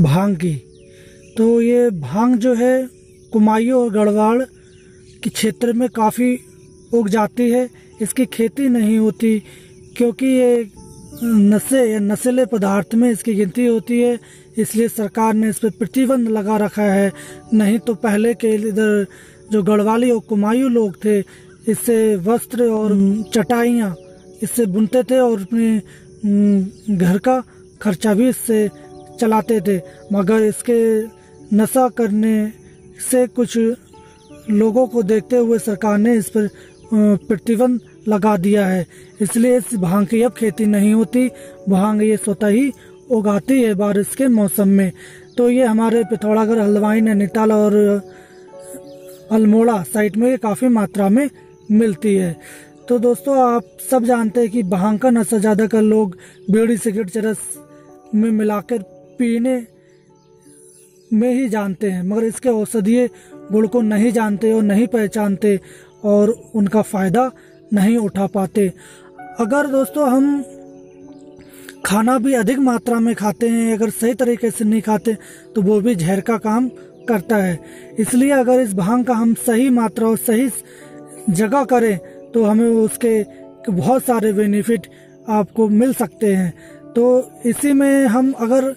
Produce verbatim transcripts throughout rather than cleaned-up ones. भांग की। तो ये भांग जो है कुमायूं और गढ़वाल के क्षेत्र में काफ़ी उग जाती है। इसकी खेती नहीं होती क्योंकि ये नशे या नशीले पदार्थ में इसकी गिनती होती है, इसलिए सरकार ने इस पर प्रतिबंध लगा रखा है। नहीं तो पहले के इधर जो गढ़वाली और कुमायूं लोग थे, इससे वस्त्र और चटाइयाँ इससे बुनते थे और अपने घर का खर्चा भी इससे चलाते थे। मगर इसके नशा करने से कुछ लोगों को देखते हुए सरकार ने इस पर प्रतिबंध लगा दिया है, इसलिए इस भांग की अब खेती नहीं होती। भांग ये स्वतः ही उगाती है बारिश के मौसम में। तो ये हमारे पिथौरागढ़, हल्द्वानी, नैनीताल और अल्मोड़ा साइड में काफ़ी मात्रा में मिलती है। तो दोस्तों, आप सब जानते हैं कि भांग का नशा ज़्यादातर लोग बीड़ी, सिगरेट, चरस में मिलाकर पीने में ही जानते हैं, मगर इसके औषधीय गुण को नहीं जानते और नहीं पहचानते और उनका फ़ायदा नहीं उठा पाते। अगर दोस्तों हम खाना भी अधिक मात्रा में खाते हैं, अगर सही तरीके से नहीं खाते तो वो भी जहर का काम करता है। इसलिए अगर इस भांग का हम सही मात्रा और सही जगह करें तो हमें उसके बहुत सारे बेनिफिट आपको मिल सकते हैं। तो इसी में हम अगर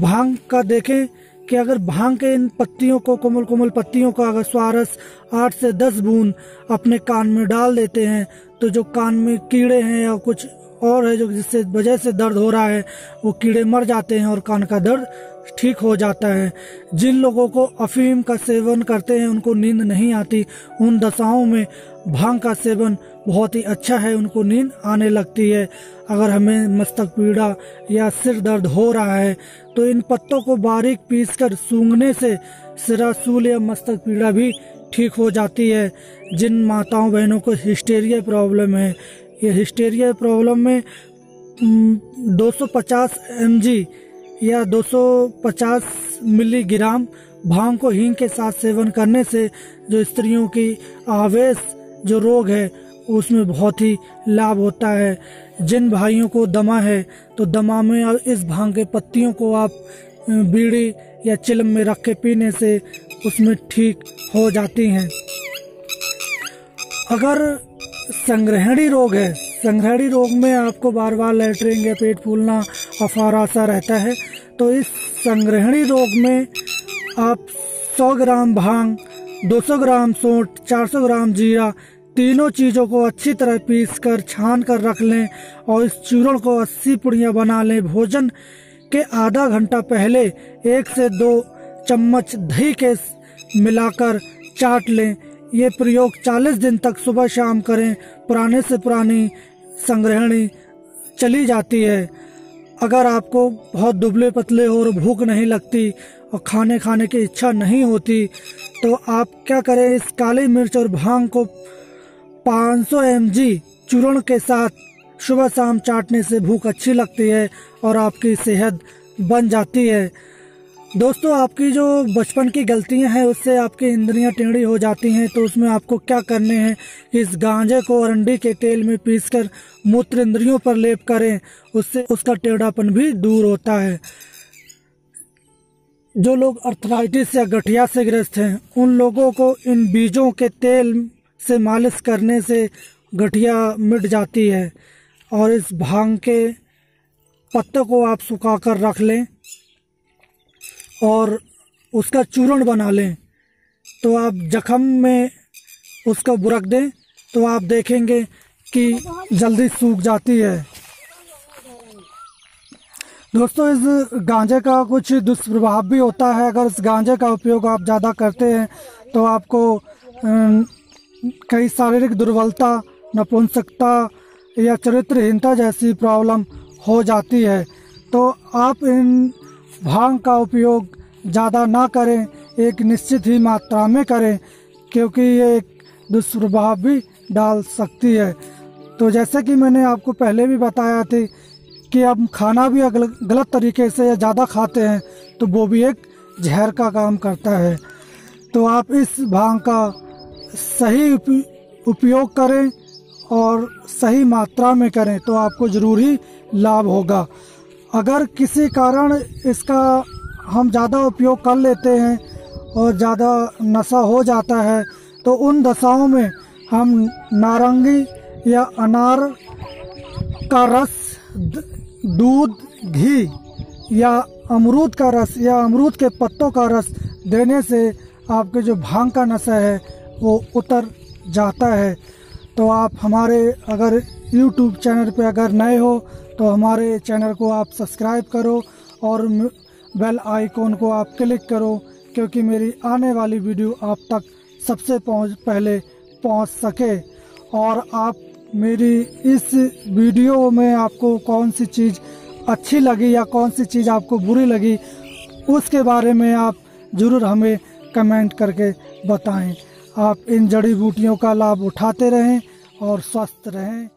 भांग का देखें कि अगर भांग के इन पत्तियों को, कोमल कोमल पत्तियों का अगर स्वारस आठ से दस बूंद अपने कान में डाल देते हैं तो जो कान में कीड़े हैं या कुछ और है जो जिससे वजह से दर्द हो रहा है, वो कीड़े मर जाते हैं और कान का दर्द ठीक हो जाता है। जिन लोगों को अफीम का सेवन करते हैं, उनको नींद नहीं आती, उन दशाओं में भांग का सेवन बहुत ही अच्छा है, उनको नींद आने लगती है। अगर हमें मस्तक पीड़ा या सिर दर्द हो रहा है तो इन पत्तों को बारीक पीसकर सूंघने से सिरासूल या मस्तक पीड़ा भी ठीक हो जाती है। जिन माताओं बहनों को हिस्टेरिया प्रॉब्लम है, ये हिस्टेरिया प्रॉब्लम में दो सौ पचास एम जी या दो सौ पचास मिलीग्राम भांग को हींग के साथ सेवन करने से जो स्त्रियों की आवेश जो रोग है उसमें बहुत ही लाभ होता है। जिन भाइयों को दमा है तो दमा में इस भांग के पत्तियों को आप बीड़ी या चिलम में रख के पीने से उसमें ठीक हो जाती हैं। अगर संग्रहणी रोग है, संग्रहणी रोग में आपको बार बार लेटरिंग या पेट फूलना, अफारा सा रहता है, तो इस संग्रहणी रोग में आप सौ ग्राम भांग, दो सौ ग्राम सौंठ, चार सौ ग्राम जीरा, तीनों चीज़ों को अच्छी तरह पीसकर छान कर रख लें और इस चूर्ण को अस्सी पुड़ियाँ बना लें। भोजन के आधा घंटा पहले एक से दो चम्मच दही के मिलाकर चाट लें। ये प्रयोग चालीस दिन तक सुबह शाम करें। पुराने से पुरानी संग्रहणी चली जाती है। अगर आपको बहुत दुबले पतले हो और भूख नहीं लगती और खाने खाने की इच्छा नहीं होती तो आप क्या करें, इस काली मिर्च और भांग को पाँच सौ एम जी चूर्ण के साथ सुबह शाम चाटने से भूख अच्छी लगती है और आपकी सेहत बन जाती है। दोस्तों, आपकी जो बचपन की गलतियां हैं उससे आपकी इंद्रियां टेढ़ी हो जाती हैं, तो उसमें आपको क्या करने हैं, इस गांजे को अरंडी के तेल में पीसकर मूत्र इंद्रियों पर लेप करें, उससे उसका टेढ़ापन भी दूर होता है। जो लोग अर्थराइटिस या गठिया से ग्रस्त हैं, उन लोगों को इन बीजों के तेल से मालिश करने से गठिया मिट जाती है। और इस भांग के पत्तों को आप सुखा कर रख लें और उसका चूर्ण बना लें, तो आप जख्म में उसको बुरक दें तो आप देखेंगे कि जल्दी सूख जाती है। दोस्तों, इस गांजे का कुछ दुष्प्रभाव भी होता है। अगर इस गांजे का उपयोग आप ज़्यादा करते हैं तो आपको कई शारीरिक दुर्बलता, नपुंसकता या चरित्रहीनता जैसी प्रॉब्लम हो जाती है। तो आप इन भांग का उपयोग ज़्यादा ना करें, एक निश्चित ही मात्रा में करें, क्योंकि ये एक दुष्प्रभाव भी डाल सकती है। तो जैसे कि मैंने आपको पहले भी बताया था कि अब खाना भी अगर गलत तरीके से या ज़्यादा खाते हैं तो वो भी एक जहर का काम करता है। तो आप इस भांग का सही उपयोग करें और सही मात्रा में करें तो आपको ज़रूर ही लाभ होगा। अगर किसी कारण इसका हम ज़्यादा उपयोग कर लेते हैं और ज़्यादा नशा हो जाता है, तो उन दशाओं में हम नारंगी या अनार का रस, दूध, घी या अमरूद का रस या अमरूद के पत्तों का रस देने से आपके जो भांग का नशा है वो उतर जाता है। तो आप हमारे अगर यूट्यूब चैनल पे अगर नए हो तो हमारे चैनल को आप सब्सक्राइब करो और बेल आइकॉन को आप क्लिक करो, क्योंकि मेरी आने वाली वीडियो आप तक सबसे पहुंच पहले पहुंच सके। और आप मेरी इस वीडियो में आपको कौन सी चीज़ अच्छी लगी या कौन सी चीज़ आपको बुरी लगी उसके बारे में आप ज़रूर हमें कमेंट करके बताएं। आप इन जड़ी बूटियों का लाभ उठाते रहें और स्वस्थ रहें।